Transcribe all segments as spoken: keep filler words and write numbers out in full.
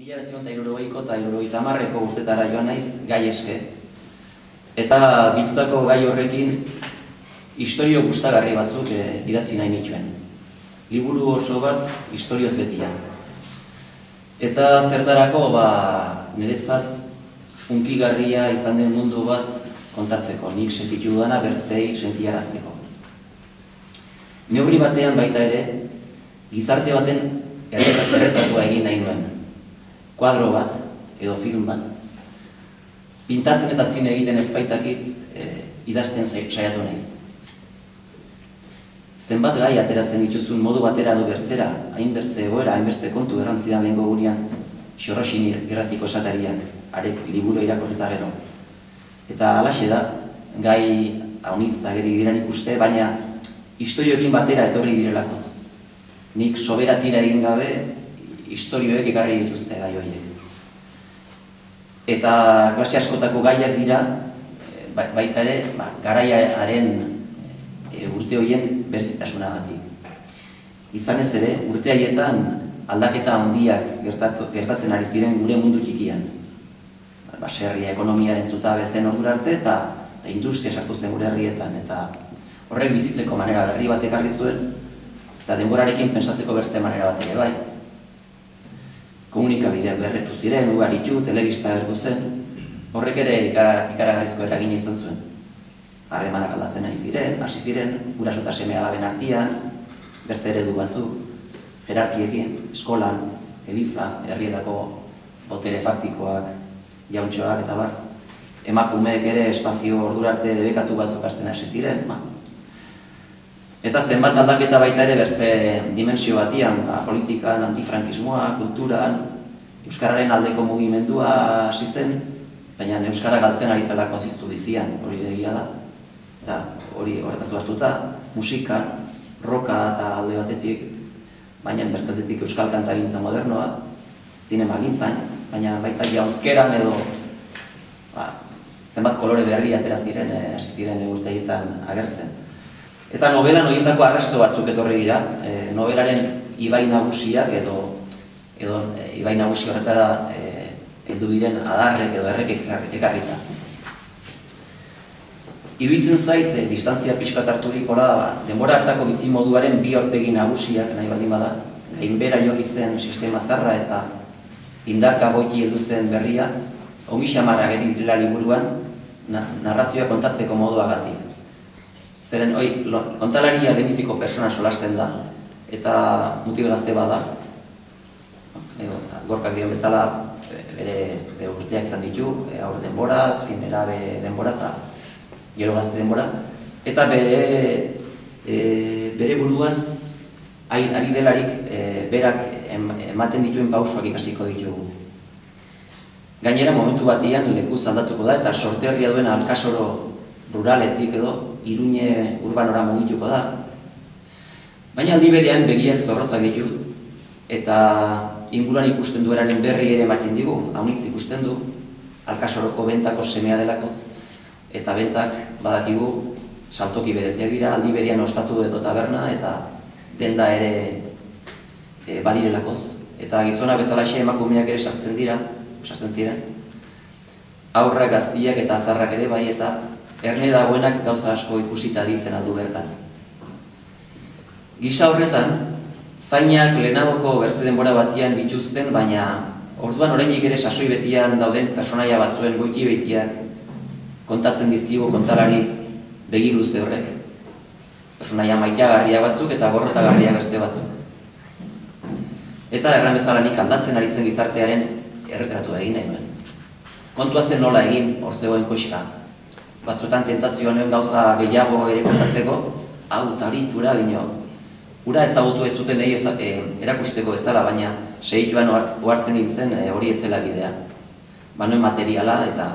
Mila behatziehun eta hirurogeiko eta hirurogeita hamarreko urtetara joan naiz gai eske. Eta bilutako gai horrekin historio gustagarri batzuk e, idatzi nahi nituen. Liburu oso bat historioz betia. Eta zertarako ba, niretzat hunkigarria izan den mundu bat kontatzeko, nik sentitu dudana bertzei sentiarazteko. Neurri batean baita ere, gizarte baten erretratua egin nahi nuen. Kuadro bat, edo film bat. Pintatzen eta zine egiten ezpaitakit e, idazten saiatu naiz. Zenbat gai ateratzen dituzun modu batera edo bertzera, hain bertze egoera, hain bertze kontu errantzidan lehenko gurean, xorrosin irratiko esatariak, arek liburu irakorreta gero. Eta alaxe da, gai haunitz ageri diren ikuste, baina historioekin batera etorri direlakoz. Nik soberatira egin gabe, historioek ekarri dituzte gai horiek. Eta klase askotako gaiak dira, baita ere, ba, garaiaren e, urte horien berezitasunagatik. Izan ez ere, urte haietan aldaketa handiak gertatu, gertatzen ari ziren gure mundu txikian. Baserria ekonomiaren zutabe zen ordura arte eta, eta industria sartu zen gure herrietan. Eta horrek bizitzeko manera berri bat ekarri zuen, eta denborarekin pentsatzeko bertzen manera bat ere bai. Komunikabideak berretu ziren, ugaritu, telebista gertu zen, horrek ere ikaragarrizko eragina izan zuen. Harremanak aldatzen ari ziren, hasi ziren, guraso eta seme alaben artean, bertze eredu batzuk, jerarkiekin, eskolan, eliza, herrietako botere faktikoak, jauntxoak eta bar. Emakumeek ere espazio ordura arte debekatu batzuk hartzen hasi ziren. Ba. Eta zenbat aldaketa baita ere bertze dimensio batian, ba, politikan, antifrankismoa, kulturan, euskararen aldeko mugimendua hasi zen, baina euskara galtzen ari zelako ziztu bizian, hori egia da. Eta hori horretaz hartuta, musikan, rocka eta alde batetik, baina bertzetik euskal kantagintza modernoa, zinema gintzan, baina baita jauzkeran edo ba, zenbat kolore berri atera ziren, hasi e, ziren urteietan agertzen. Eta novelan horietako arrasto batzuk etorri dira, e, novelaren ibai nagusiak edo, edo e, ibai nagusi horretara heldu e, diren adarrek edo errekek ekarrita. Iruditzen zait, e, distantzia pixka tarturik hola, ba, denbora hartako bizimoduaren bi aurpegi nagusiak nahi baldin bada, gainbera joki zen sistema zarra eta indarka goiti heldu zen berria, ongi xamarra geri direla liburuan, na, narrazioa kontatzeko moduagatik. Zeren, oi, kontalaria lehenbiziko persona solasten da, eta mutil gazte bada, e, Gorkak dion bezala, bere, bere urteak izan ditu, e, aur denbora, fin erabe denbora eta gero gazte denbora, eta bere, e, bere buruaz ari delarik e, berak em, ematen dituen pausoak ikasiko ditugu. Gainera, momentu batian lekuz aldatuko da eta sorterria duen Alkasoro ruraletik edo, Iruñe urbanora mugituko da. Baina aldi berean begiak zorrotzak ditu eta inguruan ikusten duenaren berri ere ematen digu, haunitz ikusten du, Alkasoroko Bentako semea delakoz, eta Bentak badakigu saltoki bereziak dira, aldi berean ostatu edo taberna eta denda ere e, badirelakoz. Eta gizona bezalaxe emakumeak ere sartzen dira, sartzen ziren, aurrak, gaztiak eta azarrak ere bai eta erne dagoenak gauza asko ikusita ditzen aldu bertan. Gisa horretan, zainak lehenagoko bertze denbora batian dituzten, baina orduan oraindik ere sasoi betian dauden personaia batzuen goiki beitiak kontatzen dizkigu kontalari begiluze horrek. Personaia maitagarria batzuk eta gorrotagarria bertze batzuk. Eta erran bezala nik aldatzen ari zen gizartearen erretratua egin nahi nuen. Kontua zen nola egin hor zegoen koxka. Batzuetan tentazioa nuen gauza gehiago ere kontatzeko, hau eta hori ura bino. Ura ezagutu ez zuten nahi eza, e, erakusteko ez dela, baina segituan ohartzen nintzen e, hori etzela bidea. Banuen materiala eta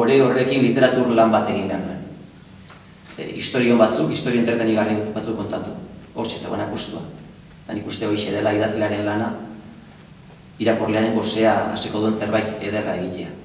ore horrekin literatur lan bat egin behar nuen. E, historio batzuk, historio entretenigarri batzuk kontatu, hortxe zegoen akustua. Han ikuste hori dela idazilaren lana, irakorlearen gozea hasiko duen zerbait ederra egitea.